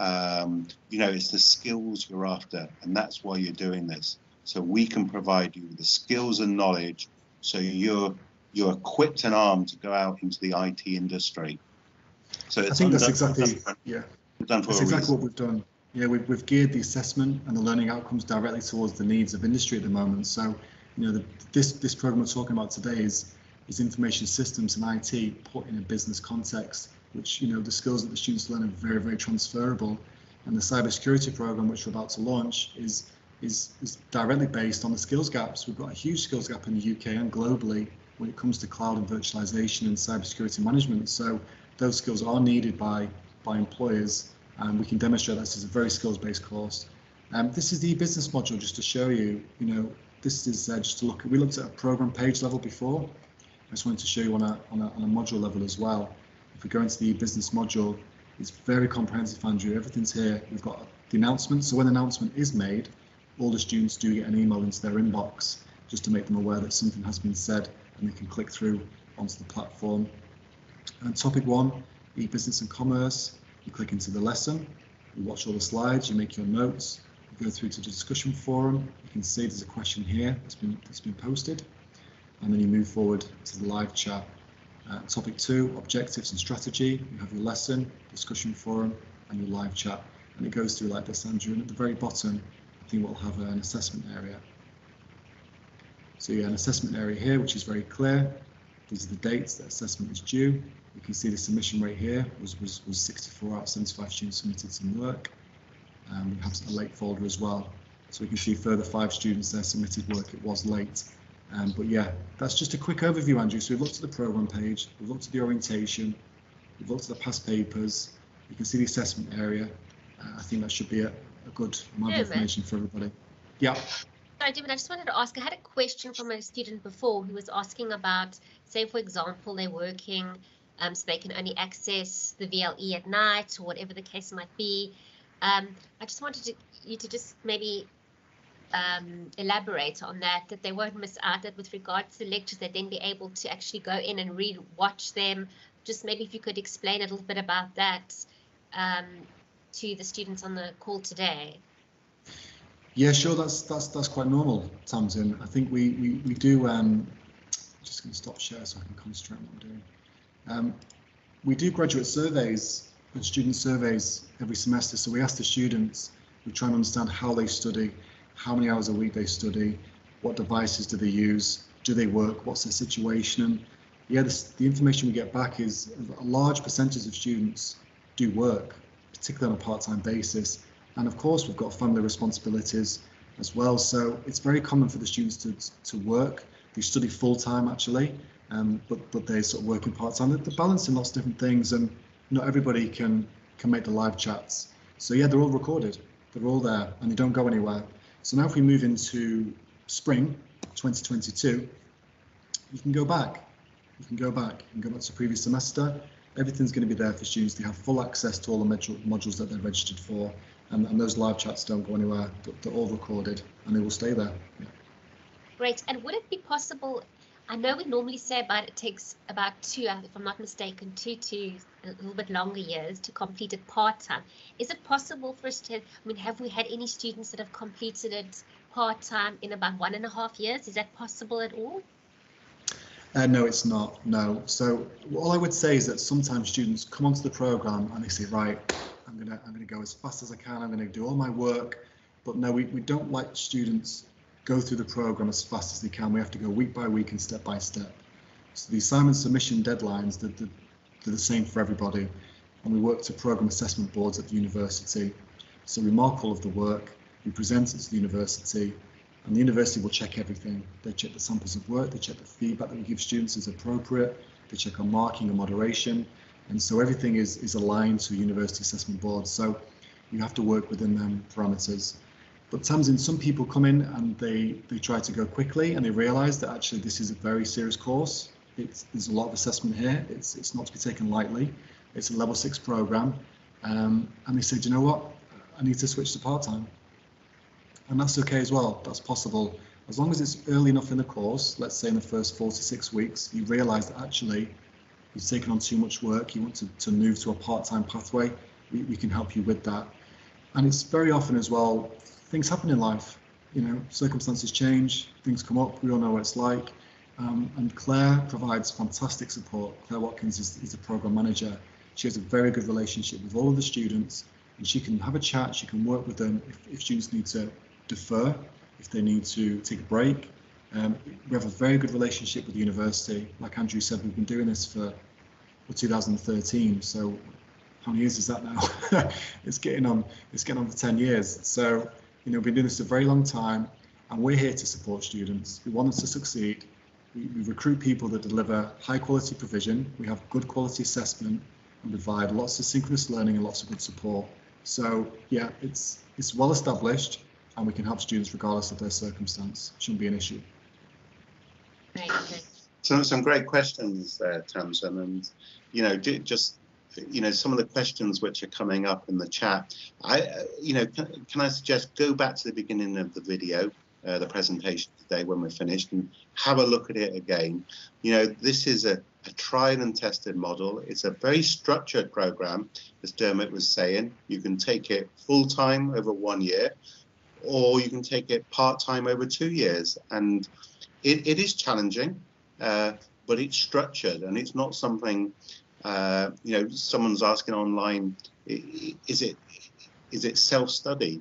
You know, it's the skills you're after, and that's why you're doing this. So we can provide you with the skills and knowledge, so you're equipped and armed to go out into the IT industry. So it's, I think that's exactly, yeah, that's exactly what we've done. Yeah, we've geared the assessment and the learning outcomes directly towards the needs of industry at the moment. So, you know, this program we're talking about today is information systems and IT put in a business context, which, you know, the skills that the students learn are very, very transferable. And the cybersecurity program, which we're about to launch, is directly based on the skills gaps. We've got a huge skills gap in the UK and globally when it comes to cloud and virtualization and cybersecurity management. So those skills are needed by employers, and we can demonstrate that this is a very skills-based course. This is the business module, just to show you, you know, this is just to look at, we looked at a program page level before. I just wanted to show you on a module level as well. If we go into the business module, it's very comprehensive, Andrew. Everything's here. We've got the announcement. So when an announcement is made, all the students do get an email into their inbox just to make them aware that something has been said, and they can click through onto the platform. And topic one, e-business and commerce. You click into the lesson, you watch all the slides, you make your notes, you go through to the discussion forum. You can see there's a question here that's been posted, and then you move forward to the live chat. Topic two, objectives and strategy. You have your lesson, discussion forum, and your live chat, and it goes through like this, Andrew. And at the very bottom, I think we'll have an assessment area. So you have an assessment area here, which is very clear. These are the dates that assessment is due. You can see the submission rate here was 64 out of 75 students submitted some work. We have a late folder as well, so we can see further 5 students there submitted work. It was late. But yeah, that's just a quick overview, Andrew. So we've looked at the program page, we've looked at the orientation, we've looked at the past papers, you can see the assessment area. I think that should be a good amount of information for everybody. Yeah. Sorry, David, I just wanted to ask, I had a question from a student before who was asking about, say, for example, they're working, so they can only access the VLE at night or whatever the case might be. I just wanted you to just maybe elaborate on that they won't miss out, that with regard to the lectures, they'd then be able to actually go in and re-watch them. Just maybe if you could explain a little bit about that to the students on the call today. Yeah, sure, that's quite normal, Tamsin. I think we do, I'm just going to stop share so I can concentrate on what I'm doing. We do graduate surveys and student surveys every semester, so we ask the students, we try and understand how they study, how many hours a week they study, what devices do they use, do they work, what's their situation, and yeah, the information we get back is a large percentage of students do work, particularly on a part-time basis. And of course, we've got family responsibilities as well. So it's very common for the students to work. They study full-time actually, but they sort of work in part-time. They're balancing lots of different things, and not everybody can make the live chats. So yeah, they're all recorded. They're all there and they don't go anywhere. So now if we move into spring 2022, you can go back. You can go back to the previous semester. Everything's going to be there for students. They have full access to all the modules that they're registered for. And those live chats don't go anywhere. They're all recorded and they will stay there. Yeah. Great. And would it be possible, I know we normally say about it takes about two, if I'm not mistaken, two a little bit longer years to complete it part-time. Is it possible for us to, I mean, have we had any students that have completed it part-time in about 1.5 years? Is that possible at all? No, it's not, no. So all I would say is that sometimes students come onto the programme and they say, right, I'm gonna go as fast as I can, I'm gonna do all my work. But no, we don't let students go through the programme as fast as they can. We have to go week by week and step by step. So the assignment submission deadlines, they're the same for everybody. And we work to programme assessment boards at the university. So we mark all of the work, we present it to the university, and the university will check everything. They check the samples of work, they check the feedback that we give students is appropriate, they check on marking and moderation, and so everything is aligned to university assessment boards. So you have to work within them parameters. But Tamsin, some people come in and they try to go quickly and they realise that actually this is a very serious course. There's a lot of assessment here. It's not to be taken lightly. It's a level 6 programme. And they said, you know what, I need to switch to part-time. And that's okay as well, that's possible. As long as it's early enough in the course, let's say in the first 4 to 6 weeks, you realise that actually you've taken on too much work, you want to move to a part-time pathway, we can help you with that. And it's very often as well, things happen in life, you know, circumstances change, things come up, we all know what it's like. And Claire provides fantastic support. Claire Watkins is the programme manager. She has a very good relationship with all of the students, and she can have a chat, she can work with them if students need to defer, if they need to take a break. We have a very good relationship with the university. Like Andrew said, we've been doing this for 2013. So how many years is that now? It's getting on for 10 years. So, you know, we've been doing this a very long time, and we're here to support students. We want them to succeed. We recruit people that deliver high quality provision. We have good quality assessment and provide lots of synchronous learning and lots of good support. So yeah, it's well established. And we can help students regardless of their circumstance. Shouldn't be an issue. Some great questions there, Tamsin, and you know, just you know, some of the questions which are coming up in the chat. Can I suggest go back to the beginning of the video, the presentation today when we're finished, and have a look at it again. You know, this is a tried and tested model. It's a very structured program, as Dermot was saying. You can take it full time over 1 year, or you can take it part-time over 2 years. And it is challenging, but it's structured, and it's not something, you know, someone's asking online, is it self-study?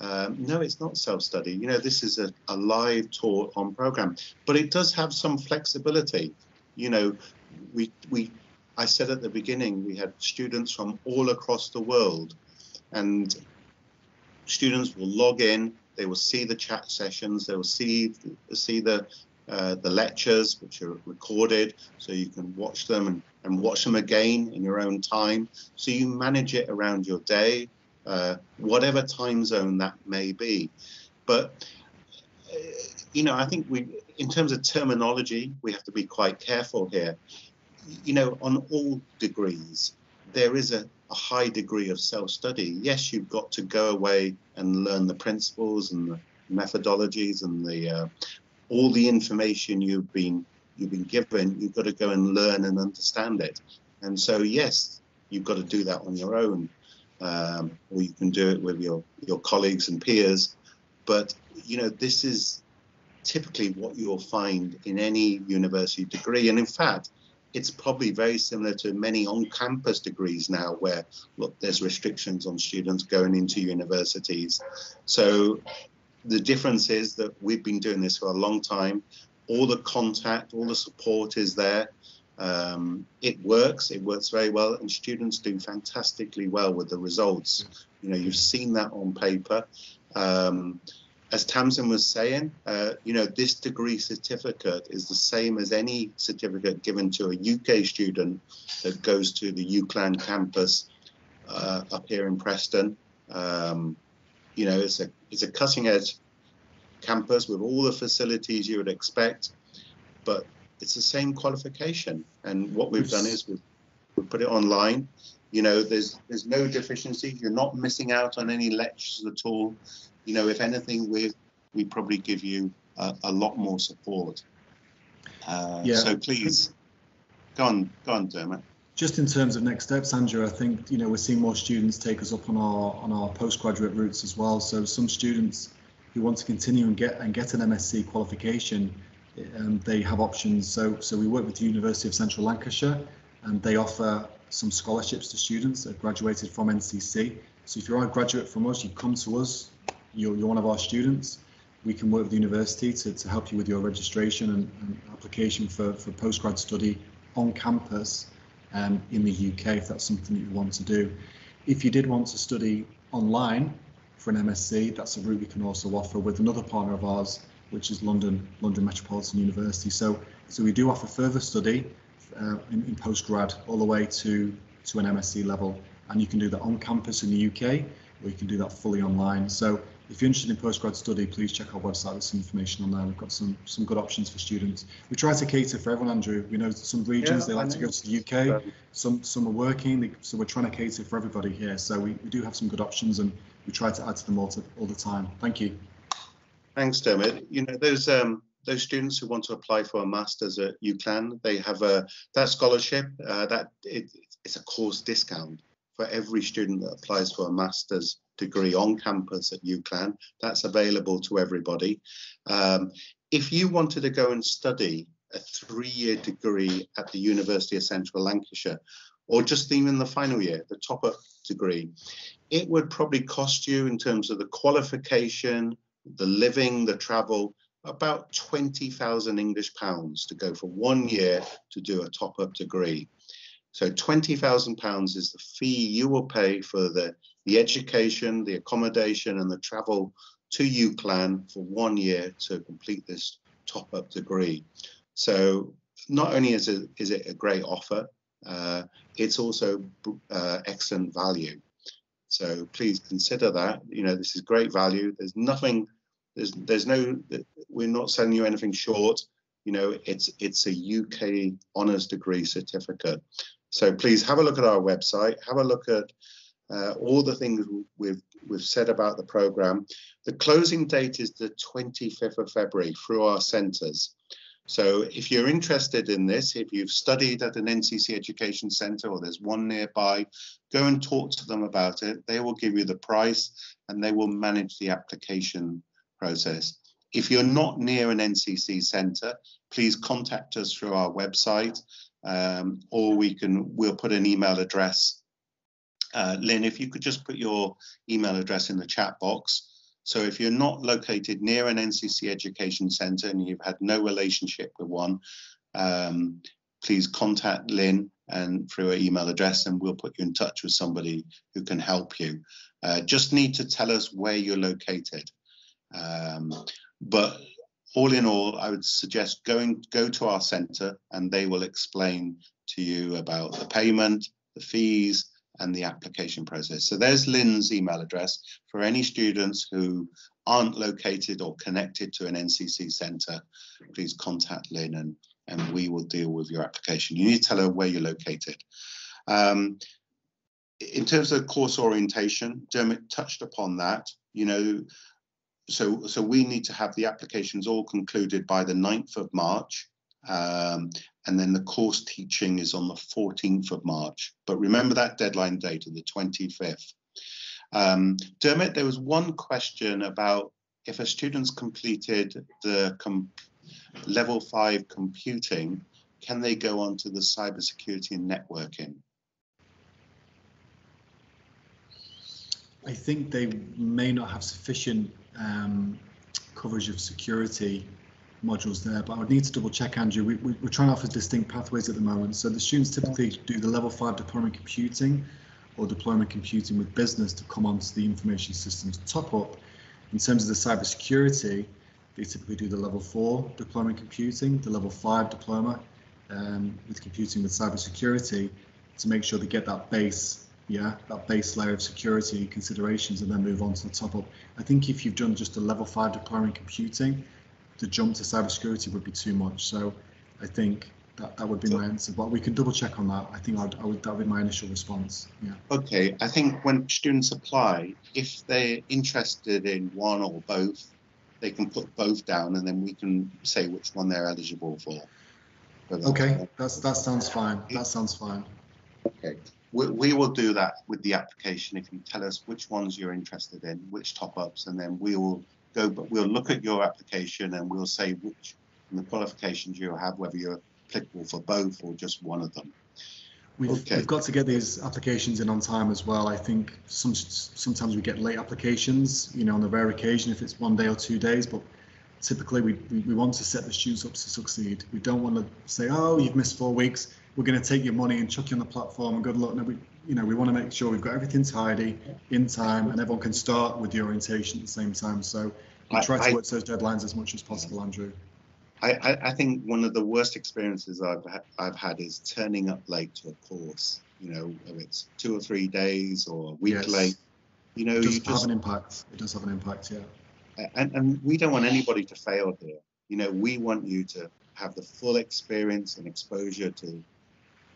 No, it's not self-study. You know, this is a live taught on program, but it does have some flexibility. You know, I said at the beginning, we had students from all across the world, and students will log in, they will see the chat sessions, they will see the lectures, which are recorded, so you can watch them and watch them again in your own time. So you manage it around your day, whatever time zone that may be. But, you know, I think in terms of terminology, we have to be quite careful here. You know, on all degrees, there is a high degree of self-study. Yes, you've got to go away and learn the principles and the methodologies and the all the information you've been given. You've got to go and learn and understand it. And so, yes, you've got to do that on your own, or you can do it with your colleagues and peers. But you know, this is typically what you'll find in any university degree, and in fact, it's probably very similar to many on-campus degrees now, where look, there's restrictions on students going into universities. So the difference is that we've been doing this for a long time. All the contact, all the support is there. It works very well, and students do fantastically well with the results. You know, you've seen that on paper. As Tamsin was saying, you know, this degree certificate is the same as any certificate given to a UK student that goes to the UCLan campus up here in Preston. You know, it's a cutting edge campus with all the facilities you would expect, but it's the same qualification. And what we've done is we've put it online. You know, there's no deficiencies. You're not missing out on any lectures at all. You know, if anything, we probably give you a lot more support. So please, go on, Dermot. Just in terms of next steps, Andrew, I think, you know, we're seeing more students take us up on our postgraduate routes as well. So some students who want to continue and get an MSc qualification, they have options. So we work with the University of Central Lancashire, and they offer some scholarships to students that have graduated from NCC. So if you are a graduate from us, you come to us, you're one of our students, we can work with the university to help you with your registration and application for postgrad study on campus in the UK, if that's something that you want to do. If you did want to study online for an MSc, that's a route we can also offer with another partner of ours, which is London Metropolitan University. So we do offer further study in postgrad all the way to an MSc level, and you can do that on campus in the UK, or you can do that fully online. So if you're interested in postgrad study, please check our website with some information on there. We've got some good options for students. We try to cater for everyone, Andrew. We know some regions, they like to go to the UK, some are working, so we're trying to cater for everybody here. So we do have some good options, and we try to add to them all the time. Thank you. Thanks, Dermot. You know, those students who want to apply for a master's at UCLan, they have that scholarship, it's a course discount for every student that applies for a master's degree on campus at UCLan. That's available to everybody. If you wanted to go and study a 3-year degree at the University of Central Lancashire, or just even the final year, the top-up degree, it would probably cost you, in terms of the qualification, the living, the travel, about £20,000 English to go for 1 year to do a top-up degree. So £20,000 is the fee you will pay for the education, the accommodation and the travel to UCLan for 1 year to complete this top-up degree. So not only is it a great offer, it's also excellent value. So please consider that. You know, this is great value. There's nothing, we're not selling you anything short. You know, it's a UK honours degree certificate. So please have a look at our website, have a look at all the things we've said about the programme. The closing date is the 25th of February through our centres. So if you're interested in this, if you've studied at an NCC Education Centre or there's one nearby, go and talk to them about it. They will give you the price and they will manage the application process. If you're not near an NCC centre, please contact us through our website, or we'll put an email address. Lynn, if you could just put your email address in the chat box. So if you're not located near an NCC Education Centre and you've had no relationship with one, please contact Lynn and through her email address, and we'll put you in touch with somebody who can help you. Just need to tell us where you're located. But all in all, I would suggest go to our centre and they will explain to you about the payment, the fees, and the application process. So there's Lynn's email address for any students who aren't located or connected to an NCC centre. Please contact Lynn and we will deal with your application. You need to tell her where you're located. In terms of course orientation, Dermot touched upon that. You know, so we need to have the applications all concluded by the 9th of March. And then the course teaching is on the 14th of March. But remember that deadline date of the 25th. Dermot, there was one question about if a student's completed the level 5 computing, can they go on to the cyber security and networking? I think they may not have sufficient coverage of security modules there, but I would need to double check, Andrew. We're trying to offer distinct pathways at the moment. So the students typically do the level 5 deployment computing or deployment computing with business to come onto the information systems top up. In terms of the cybersecurity, they typically do the level 4 deployment computing, the level 5 diploma with computing with cybersecurity to make sure they get that base, that base layer of security considerations, and then move on to the top up. I think if you've done just a level 5 deployment computing, the jump to cybersecurity would be too much. So I think that would be my answer, but we can double check on that. I think that would be my initial response. Yeah. Okay, I think when students apply, if they're interested in one or both, they can put both down, and then we can say which one they're eligible for. Okay, that sounds fine. That sounds fine. Okay, we will do that with the application. If you tell us which ones you're interested in, which top-ups, and then we will go. But we'll look at your application, and we'll say which and the qualifications you have, whether you're applicable for both or just one of them. We've got to get these applications in on time as well. I think sometimes we get late applications, on the rare occasion if it's one day or 2 days, but typically we want to set the students up to succeed. We don't want to say, oh, you've missed 4 weeks, we're going to take your money and chuck you on the platform and good luck. No, we want to make sure we've got everything tidy in time and everyone can start with the orientation at the same time. So we try to work those deadlines as much as possible, Andrew. I think one of the worst experiences I've had is turning up late to a course. Whether it's 2 or 3 days or a week late. It does have an impact. It does have an impact, yeah. And we don't want anybody to fail here. We want you to have the full experience and exposure to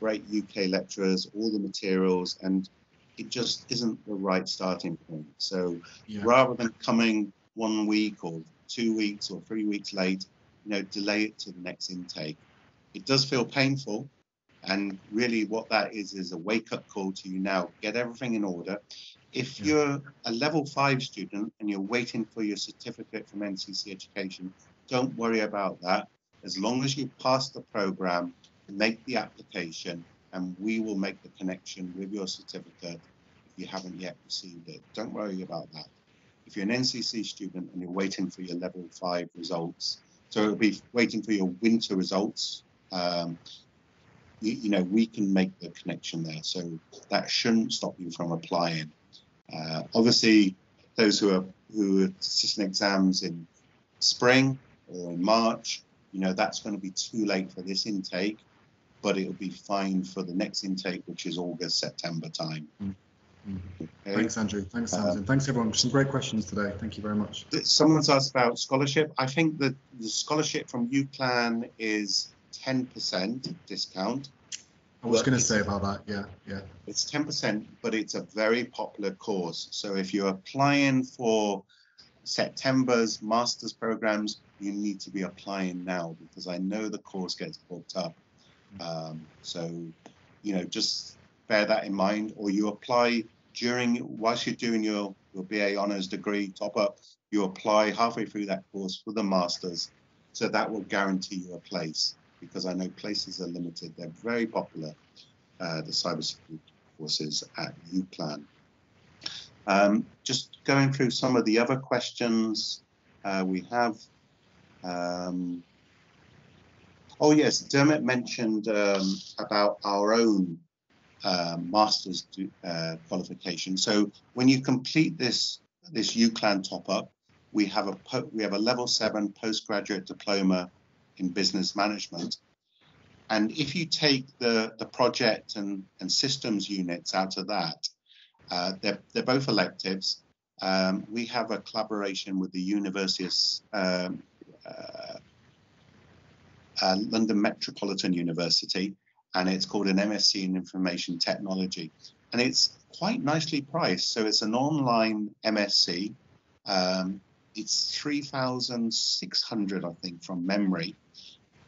great UK lecturers, all the materials, and it just isn't the right starting point. So rather than coming 1 week or 2 weeks or 3 weeks late, delay it to the next intake. It does feel painful, and really what that is a wake-up call to you now. Get everything in order. If you're a level 5 student and you're waiting for your certificate from NCC Education, don't worry about that. As long as you pass the program, make the application, and we will make the connection with your certificate if you haven't yet received it. Don't worry about that. If you're an NCC student and you're waiting for your level 5 results, so it'll be waiting for your winter results. We can make the connection there. So that shouldn't stop you from applying. Obviously, those who are sitting exams in spring or in March, that's going to be too late for this intake, but it'll be fine for the next intake, which is August, September time. Mm. Mm-hmm. Okay. Thanks, Andrew. Thanks, Tamsin. Thanks, everyone. Some great questions today. Thank you very much. Someone's asked about scholarship. I think that the scholarship from UCLan is 10% discount. I was going to say about that. Yeah. It's 10%, but it's a very popular course. So if you're applying for September's master's programs, you need to be applying now, because I know the course gets booked up. Just bear that in mind, or you apply whilst you're doing your BA honours degree top up, you apply halfway through that course for the masters, so that will guarantee you a place, because I know places are limited. They're very popular, the cybersecurity courses at UCLan. Just going through some of the other questions we have. Dermot mentioned about our own master's qualification. So when you complete this UCLan top up, we have a level 7 postgraduate diploma in business management, and if you take the project and systems units out of that, they're both electives. We have a collaboration with the University of London Metropolitan University, and it's called an MSc in Information Technology, and it's quite nicely priced. So it's an online MSc. It's 3,600, I think, from memory.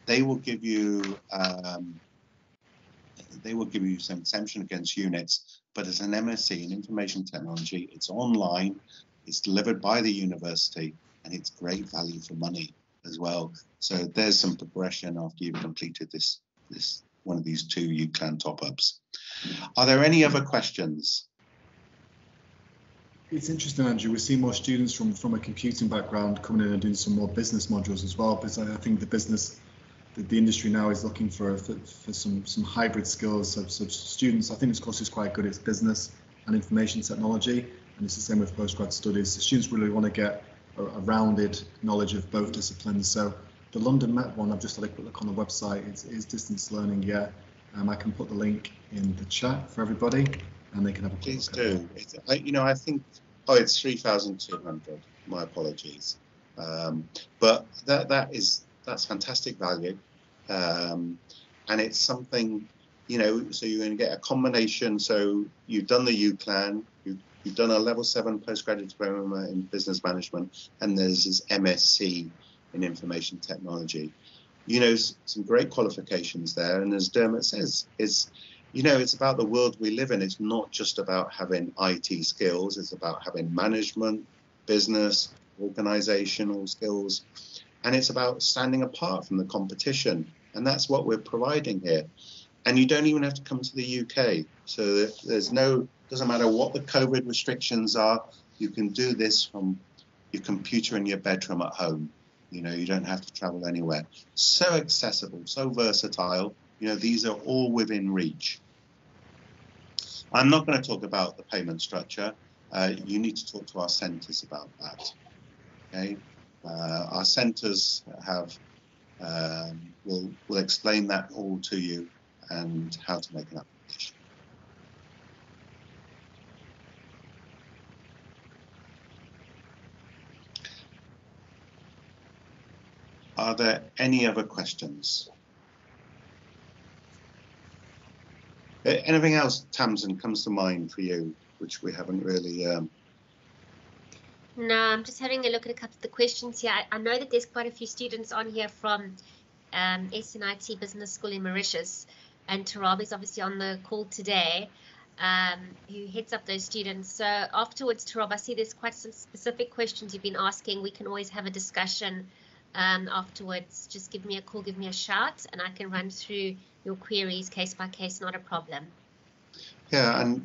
They will give you some exemption against units, but it's an MSc in Information Technology. It's online. It's delivered by the university, and it's great value for money as well. So there's some progression after you've completed this. One of these two UCLan top-ups. Are there any other questions? It's interesting, Andrew. We're seeing more students from a computing background coming in and doing some more business modules as well. Because I think the business, the industry now is looking for some hybrid skills. So students, I think this course is quite good. It's business and information technology, and it's the same with postgrad studies. The students really want to get a rounded knowledge of both disciplines. So the London Met one, I've just had a quick look on the website. It is distance learning, yeah. I can put the link in the chat for everybody, and they can have a quick look. Please do. I think. Oh, it's 3,200. My apologies, but that's fantastic value, and it's something, So you're going to get a combination. So you've done the UCLan, you've done a level 7 postgraduate diploma in business management, and there's this MSc in information technology. Some great qualifications there. And as Dermot says, it's about the world we live in. It's not just about having IT skills. It's about having management, business, organizational skills. And it's about standing apart from the competition. And that's what we're providing here. And you don't even have to come to the UK. So doesn't matter what the COVID restrictions are. You can do this from your computer in your bedroom at home. You don't have to travel anywhere. So accessible, so versatile. These are all within reach. I'm not going to talk about the payment structure. You need to talk to our centres about that. Okay, our centres have will explain that all to you and how to make an application. Are there any other questions? Anything else, Tamsin, comes to mind for you, which we haven't really... No, I'm just having a look at a couple of the questions here. I know that there's quite a few students on here from SNIT Business School in Mauritius, and Tarab is obviously on the call today, who heads up those students. So afterwards, Tarab, I see there's quite some specific questions you've been asking. We can always have a discussion afterwards. Just give me a call, give me a shout, and I can run through your queries case by case, not a problem. Yeah, and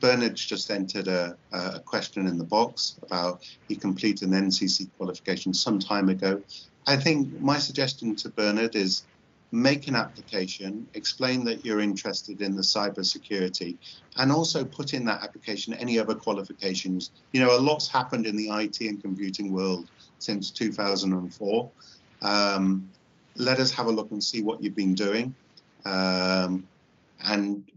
Bernard's just entered a question in the box about he completed an NCC qualification some time ago. I think my suggestion to Bernard is make an application, explain that you're interested in the cybersecurity, and also put in that application any other qualifications. A lot's happened in the IT and computing world since 2004. Let us have a look and see what you've been doing. And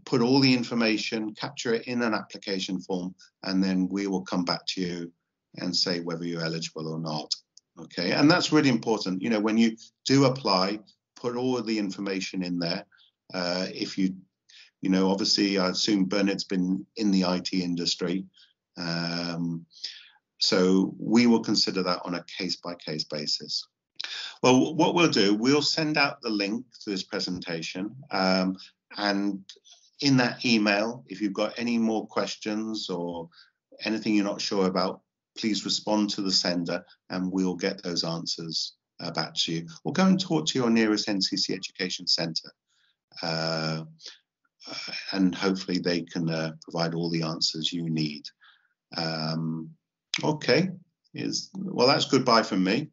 put all the information, capture it in an application form, and then we will come back to you and say whether you're eligible or not. Okay, and that's really important. When you do apply, put all the information in there. If you, obviously I assume Bernard's been in the IT industry. So we will consider that on a case-by-case basis. Well, what we'll do, we'll send out the link to this presentation, and in that email, if you've got any more questions or anything you're not sure about, please respond to the sender and we'll get those answers back to you. Or go and talk to your nearest NCC Education Centre, and hopefully they can provide all the answers you need. Okay, well, that's goodbye from me.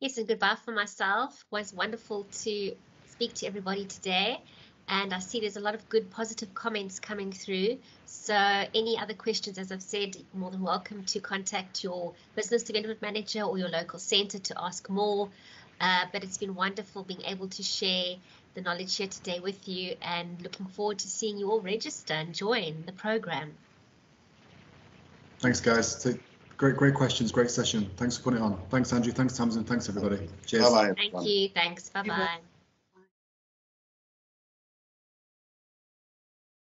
Yes, and goodbye for myself. It was wonderful to speak to everybody today. And I see there's a lot of good positive comments coming through. So any other questions, as I've said, you're more than welcome to contact your business development manager or your local centre to ask more. But it's been wonderful being able to share the knowledge here today with you, and looking forward to seeing you all register and join the programme. Thanks, guys. Great questions, great session. Thanks for putting it on. Thanks, Andrew. Thanks, Tamsin. Thanks, everybody. Cheers. Bye-bye. Thank you. Thanks. Bye-bye.